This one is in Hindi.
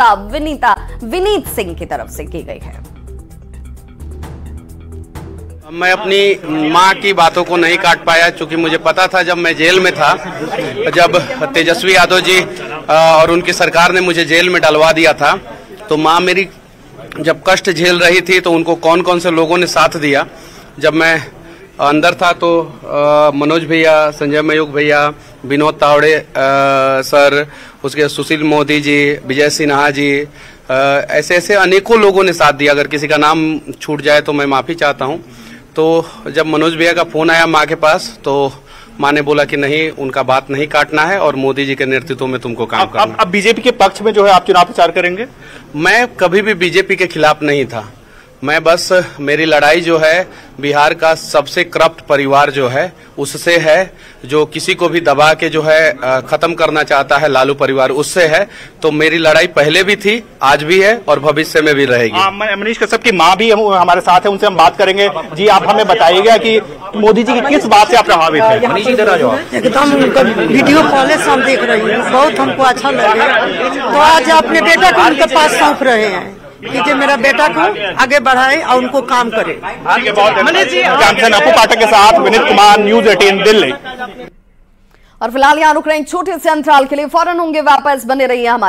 प्रस्ताव विनीता विनीत सिंह की तरफ से की गई है। मैं अपनी माँ की बातों को नहीं काट पाया क्योंकि मुझे पता था, जब मैं जेल में था, जब तेजस्वी यादव जी और उनकी सरकार ने मुझे जेल में डलवा दिया था, तो माँ मेरी जब कष्ट झेल रही थी तो उनको कौन कौन से लोगों ने साथ दिया। जब मैं अंदर था तो मनोज भैया, संजय मयूख भैया, विनोद तावड़े सर, उसके सुशील मोदी जी, विजय सिन्हा जी, ऐसे ऐसे अनेकों लोगों ने साथ दिया। अगर किसी का नाम छूट जाए तो मैं माफ़ी चाहता हूँ। तो जब मनोज भैया का फोन आया माँ के पास, तो माँ ने बोला कि नहीं, उनका बात नहीं काटना है और मोदी जी के नेतृत्व में तुमको काम करना। अब बीजेपी के पक्ष में जो है आप चुनाव प्रचार करेंगे? मैं कभी भी बीजेपी के खिलाफ नहीं था। मैं बस, मेरी लड़ाई जो है बिहार का सबसे करप्ट परिवार जो है उससे है, जो किसी को भी दबा के जो है खत्म करना चाहता है लालू परिवार, उससे है। तो मेरी लड़ाई पहले भी थी, आज भी है और भविष्य में भी रहेगी। मनीष कश्यप की माँ भी हमारे साथ है, उनसे हम बात करेंगे। जी, आप हमें बताइएगा कि मोदी जी की किस बात से आप प्रभावित हैं? एकदम वीडियो कॉल से हम देख रहे हैं, बहुत हमको अच्छा लग रहा है। तो आज अपने बेटा को उनके पास सौंप रहे हैं कि मेरा बेटा को आगे बढ़ाए और उनको काम करे। के साथ विनीत कुमार, न्यूज़ 18 दिल्ली। और फिलहाल यहाँ रुक रहे हैं छोटे से अंतराल के लिए, फौरन होंगे वापस, बने रहिए हमारे।